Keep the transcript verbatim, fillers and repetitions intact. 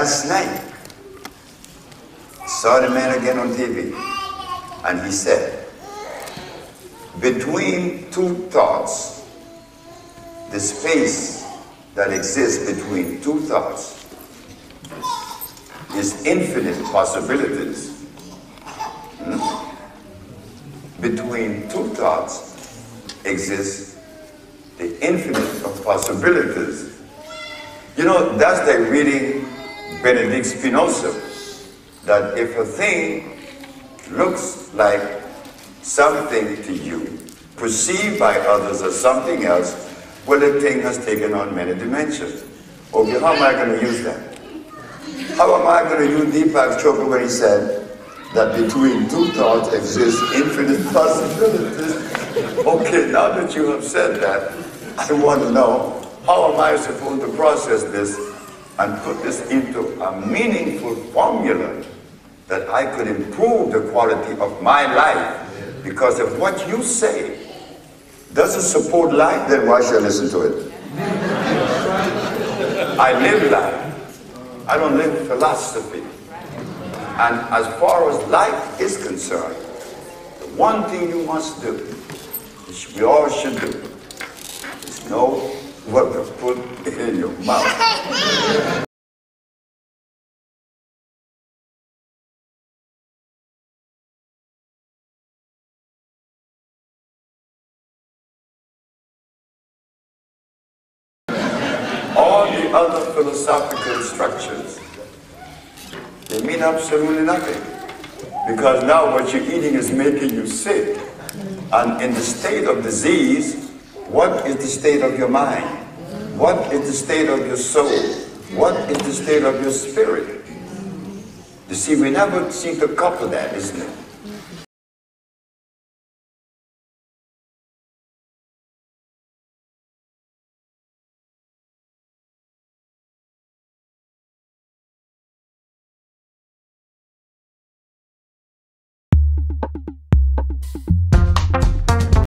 last night, saw the man again on T V, and he said, between two thoughts, the space that exists between two thoughts is infinite possibilities. Hmm? Between two thoughts exists the infinite of possibilities. You know, that's like reading Benedict Spinoza, that if a thing looks like something to you, perceived by others as something else, well, the thing has taken on many dimensions. Okay, how am I going to use that? How am I going to use Deepak Chopra when he said that between two thoughts exists infinite possibilities? Okay, now that you have said that, I want to know, how am I supposed to process this and put this into a meaningful formula that I could improve the quality of my life? Because if what you say doesn't support life, then why should I listen to it? I live life. I don't live philosophy. And as far as life is concerned, the one thing you must do, which we all should do, is know what to put in your mouth. All the other philosophical structures, they mean absolutely nothing. Because now what you're eating is making you sick. And in the state of disease, what is the state of your mind? What is the state of your soul? What is the state of your spirit? You see, we never seem to couple that, isn't it?